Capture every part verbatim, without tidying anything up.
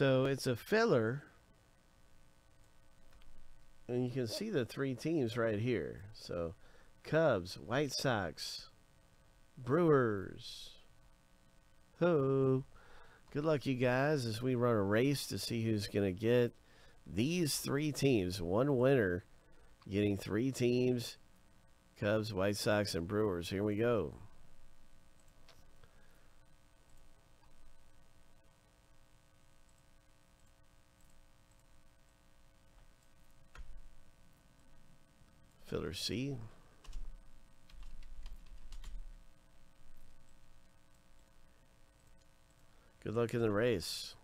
So it's a filler. And you can see the three teams right here. So Cubs, White Sox, Brewers. Ho. Good luck, you guys, as we run a race to see who's going to get these three teams. One winner getting three teams, Cubs, White Sox, and Brewers. Here we go. Filler C. Good luck in the race.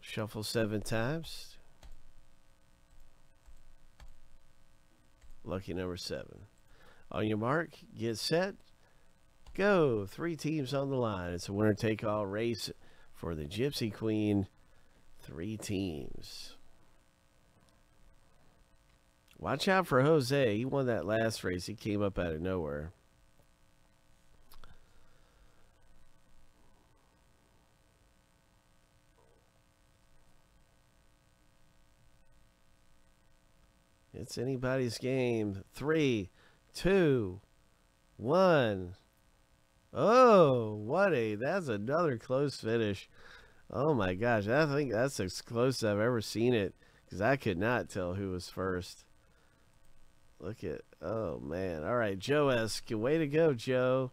Shuffle seven times. Lucky number seven. On your mark, get set, go. Three teams on the line. It's a winner take all race for the Gypsy Queen. Three teams. Watch out for Jose. He won that last race. He came up out of nowhere. It's anybody's game. Three, two, one. Oh, what a, that's another close finish. Oh my gosh, I think that's as close as I've ever seen it, because I could not tell who was first. Look at, oh man. All right, Joe S. Way to go, Joe.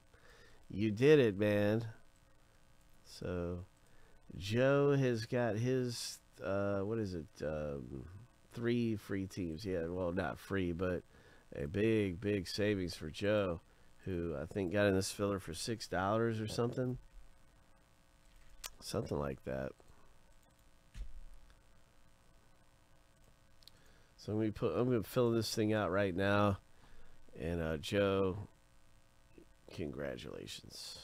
You did it, man. So Joe has got his, uh, what is it? Um, Three free teams. Yeah, well, not free, but a big, big savings for Joe, who I think got in this filler for six dollars or something. Something like that. So I'm gonna put, I'm gonna fill this thing out right now. And uh, Joe, congratulations.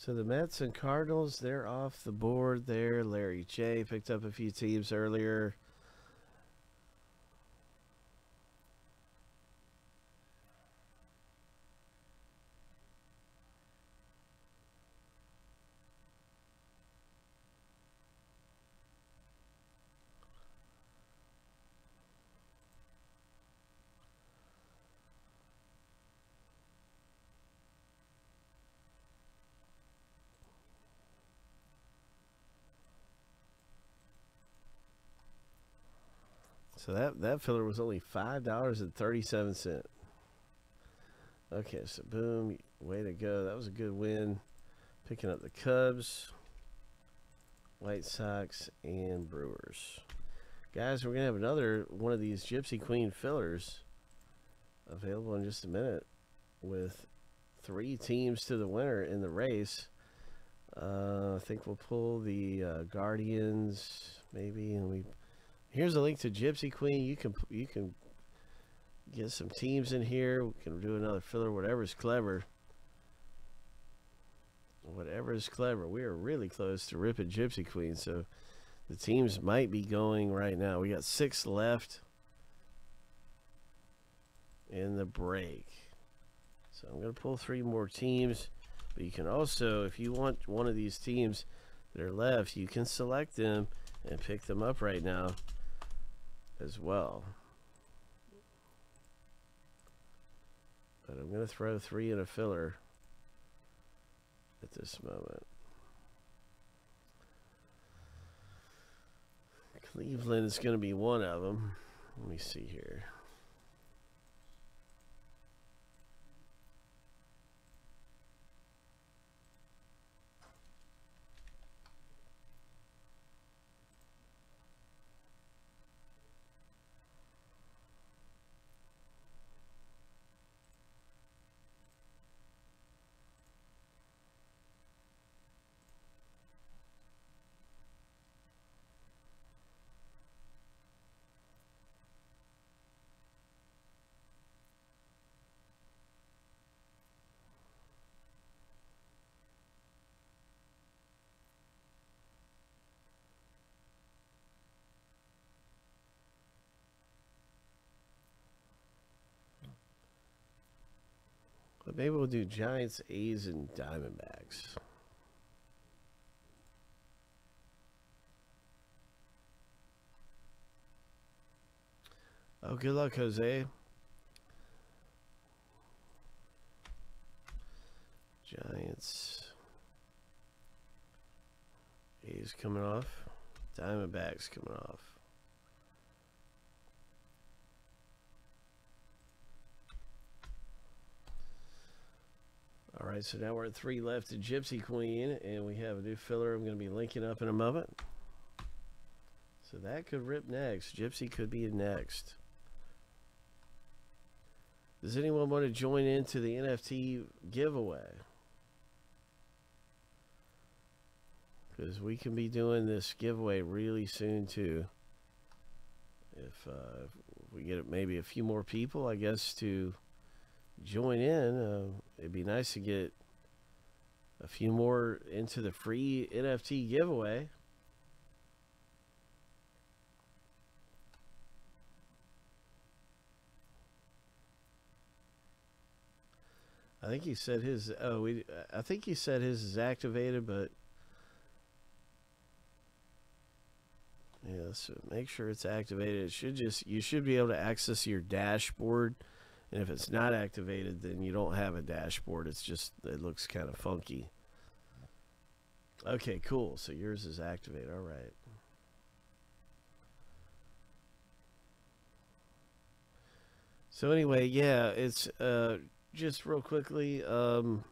So the Mets and Cardinals, they're off the board there. Larry J picked up a few teams earlier. So that, that filler was only five dollars and thirty-seven cents. Okay, so boom. Way to go. That was a good win. Picking up the Cubs, White Sox, and Brewers. Guys, we're going to have another one of these Gypsy Queen fillers available in just a minute with three teams to the winner in the race. Uh, I think we'll pull the uh, Guardians maybe, and we... Here's a link to Gypsy Queen. You can you can get some teams in here. We can do another filler. Whatever's clever. Whatever is clever. We are really close to ripping Gypsy Queen. So the teams might be going right now. We got six left in the break. So I'm going to pull three more teams. But you can also, if you want one of these teams that are left, you can select them and pick them up right now as well. But I'm going to throw three in a filler at this moment. Cleveland is going to be one of them. Let me see here. Maybe we'll do Giants, A's, and Diamondbacks. Oh, good luck, Jose. Giants. A's coming off. Diamondbacks coming off. Alright, so now we're at three left to Gypsy Queen, and we have a new filler I'm going to be linking up in a moment. So that could rip next. Gypsy could be next. Does anyone want to join into the N F T giveaway? Because we can be doing this giveaway really soon too. If uh, we get maybe a few more people, I guess, to join in, uh, it'd be nice to get a few more into the free N F T giveaway. I think he said his. Oh, we. I think he said his is activated, but yeah. So make sure it's activated. It should just. You should be able to access your dashboard, and if it's not activated, then you don't have a dashboard. It's just. It looks kind of funky. Okay, cool. So yours is activated. All right. So anyway, yeah, it's. Uh, Just real quickly, um,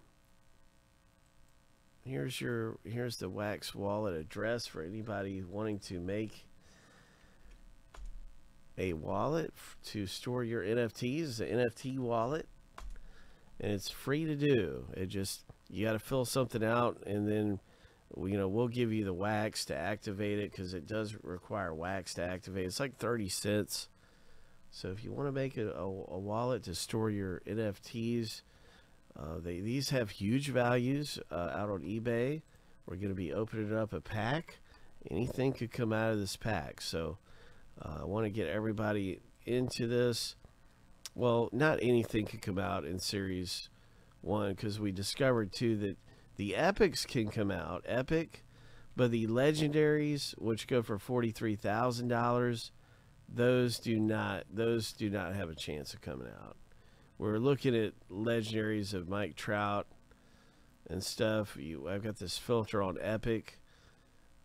here's your here's the Wax wallet address for anybody wanting to make a wallet to store your N F Ts. The N F T wallet, and it's free to do. It just you got to fill something out, and then you know we'll give you the Wax to activate it because it does require Wax to activate. It's like thirty cents. So if you want to make a, a, a wallet to store your N F Ts, uh, they, these have huge values uh, out on eBay. We're going to be opening up a pack. Anything could come out of this pack. So uh, I want to get everybody into this. Well, not anything could come out in Series one because we discovered, too, that the Epics can come out. Epic, but the Legendaries, which go for forty-three thousand dollars. Those do not those do not have a chance of coming out. We're looking at legendaries of Mike Trout and stuff. You, I've got this filter on Epic.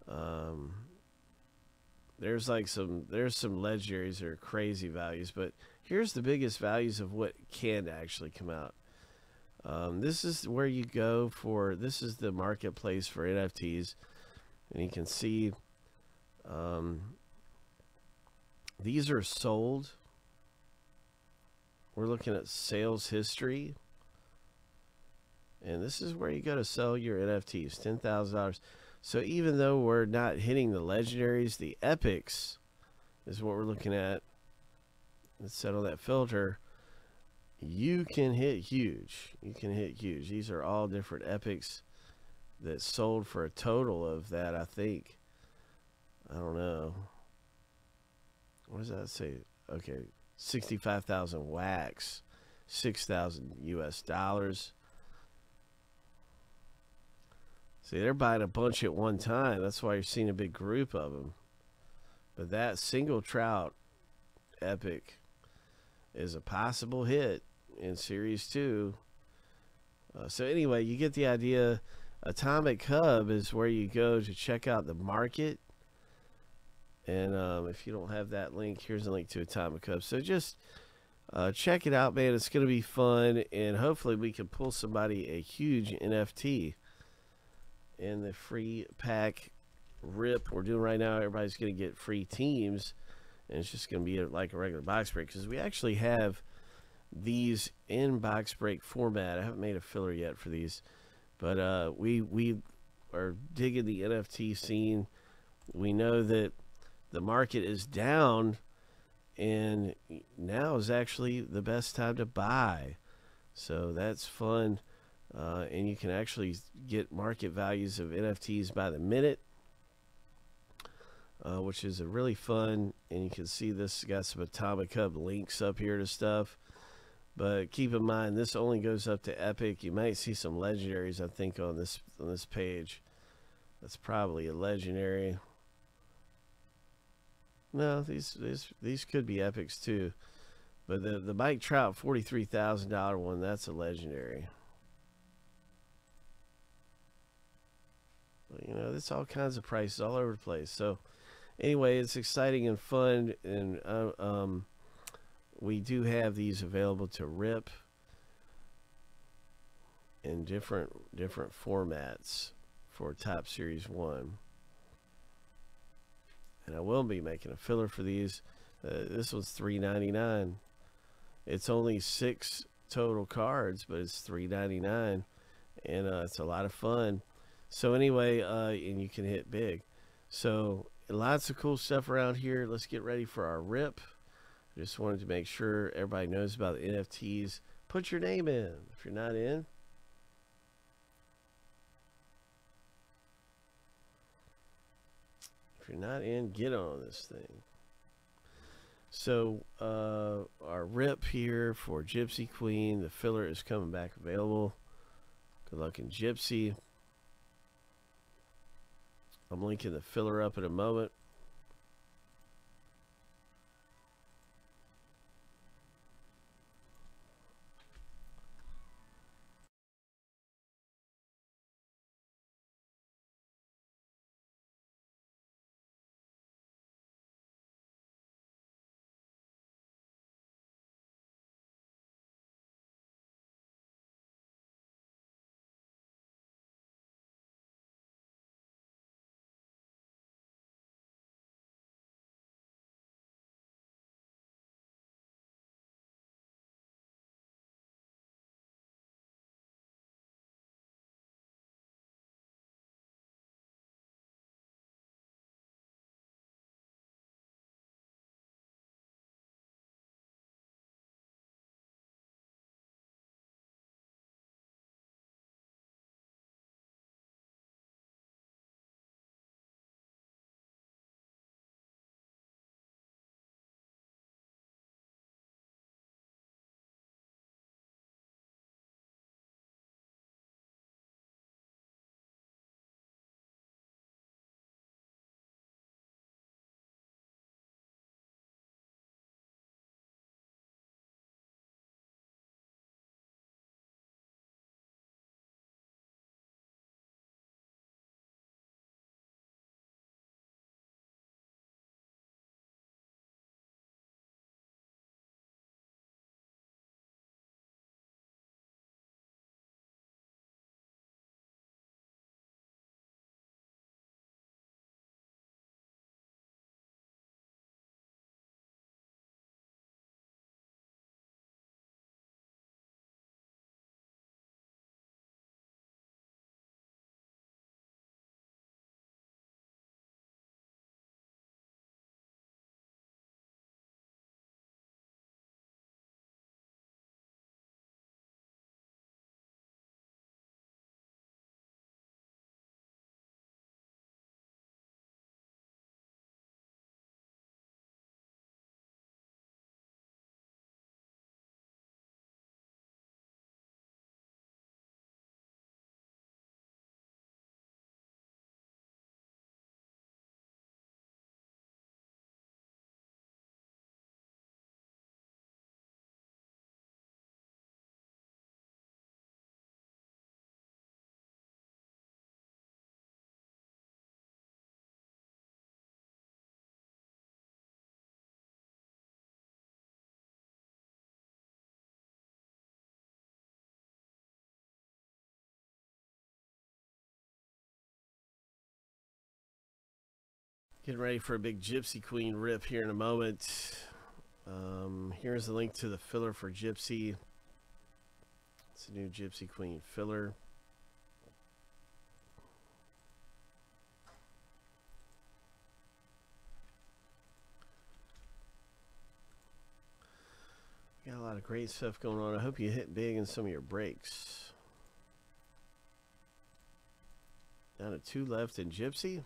Um, there's like some there's some legendaries that are crazy values, but here's the biggest values of what can actually come out. Um, this is where you go for this is the marketplace for N F Ts, and you can see. Um, These are sold. We're looking at sales history. And this is where you go to sell your N F Ts, ten thousand dollars. So even though we're not hitting the legendaries, the epics is what we're looking at. Let's settle that filter. You can hit huge. You can hit huge. These are all different epics that sold for a total of that, I think. I don't know. What does that say? Okay, sixty-five thousand wax, six thousand U S dollars. See, they're buying a bunch at one time. That's why you're seeing a big group of them. But that single Trout epic is a possible hit in Series two. Uh, so anyway, you get the idea. Atomic Hub is where you go to check out the market. And um, if you don't have that link, here's a link to Atomic Hub. So just uh, check it out, man. It's going to be fun. And hopefully we can pull somebody a huge N F T in the free pack rip we're doing right now. Everybody's going to get free teams. And it's just going to be like a regular box break because we actually have these in box break format. I haven't made a filler yet for these. But uh, we, we are digging the N F T scene. We know that the market is down, and now is actually the best time to buy. So that's fun. Uh, and you can actually get market values of N F Ts by the minute, uh, which is a really fun. And you can see this got some Atomic Hub links up here to stuff. But keep in mind, this only goes up to epic. You might see some legendaries, I think, on this on this page. That's probably a legendary. No, these these these could be epics too. But the the Mike Trout forty-three thousand dollar one, that's a legendary. But, you know, there's all kinds of prices all over the place. So anyway, it's exciting and fun, and uh, um we do have these available to rip in different different formats for Top Series one. And I will be making a filler for these. Uh, this one's three ninety-nine. It's only six total cards, but it's three ninety-nine, and uh, it's a lot of fun. So anyway, uh, and you can hit big. So lots of cool stuff around here. Let's get ready for our rip. Just wanted to make sure everybody knows about the N F Ts. Put your name in if you're not in. If you're not in, get on this thing. So uh, our rip here for Gypsy Queen, the filler is coming back available. Good luck in Gypsy. I'm linking the filler up in a moment. Getting ready for a big Gypsy Queen rip here in a moment. Um, here's the link to the filler for Gypsy. It's a new Gypsy Queen filler. Got a lot of great stuff going on. I hope you hit big in some of your breaks. Down to two left in Gypsy.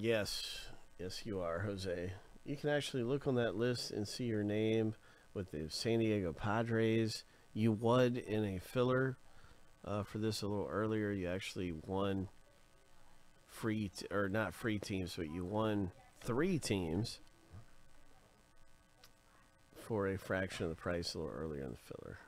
yes, yes you are, Jose. You can actually look on that list and see your name with the San Diego Padres. You won in a filler uh, for this a little earlier. You actually won free, t or not free teams, but you won three teams for a fraction of the price a little earlier in the filler.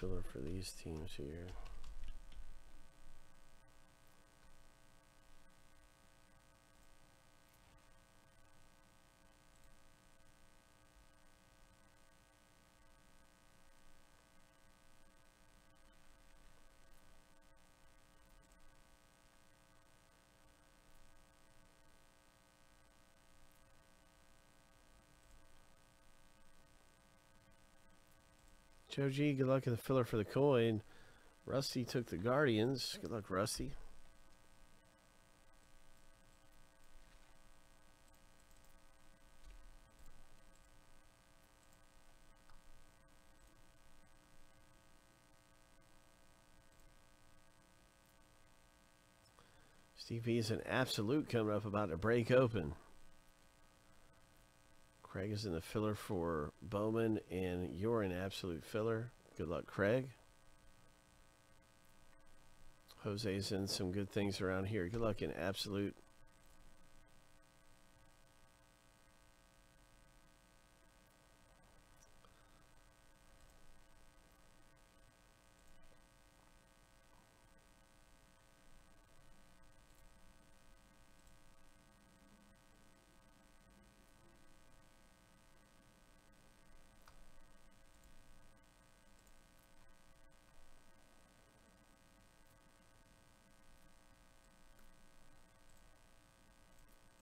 Filler for these teams here. Joe G, good luck in the filler for the coin. Rusty took the Guardians. Good luck, Rusty. Steve B is an absolute coming up, about to break open. Craig is in the filler for Bowman, and you're an absolute filler. Good luck, Craig. Jose's in some good things around here. Good luck in absolute.